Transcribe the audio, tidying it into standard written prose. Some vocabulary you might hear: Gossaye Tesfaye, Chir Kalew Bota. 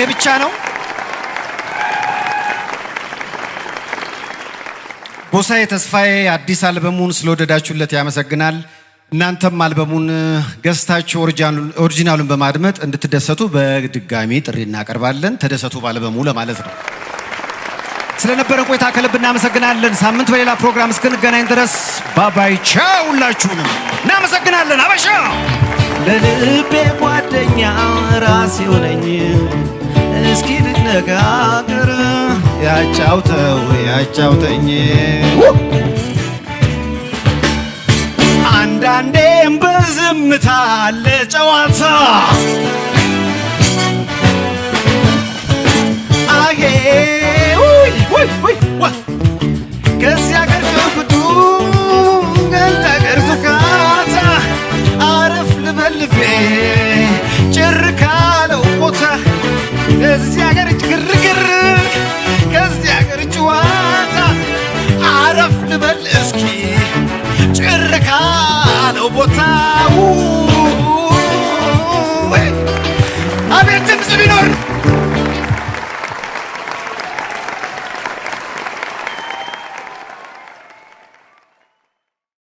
Eh bichano Gossaye Tesfaye አዲስ አልበሙን ስለወደዳችሁለት ያመሰግናል እናንተም አልበሙን ገዝታችሁ ኦሪጂናሉን በማድመጥ እንድትደሰቱ በድጋሚ ጥሪ እናቀርባለን ተደሰቱ ባልበሙ ለማለት ነው ስለነበረን ቆይታ ከልብ እናመሰግናለን ሳምንት በሌላ ፕሮግራም እስክንገናኝ ድረስ ባባይ ቻው ሁላችሁንም እናመሰግናለን አበሻ ለልቤ ጓደኛ ራስ ይሆነኝ እስኪ ልነጋገር ያጫውተኝ አንዳንዴም በዝምታ ለጨዋታ አጌ ውይ ውይ ውይ ዋ ከዚያ ጋር ከጉዱ ገንታገር ተካታ አረፍ ልበልቤ ጭርካለው ቦታ ከዚያገር ግርግር ከዚያገር ጨዋታ አረፍ ልበል እስኪ ጭርካለው ቦታ አቤት ድምፅ ቢኖር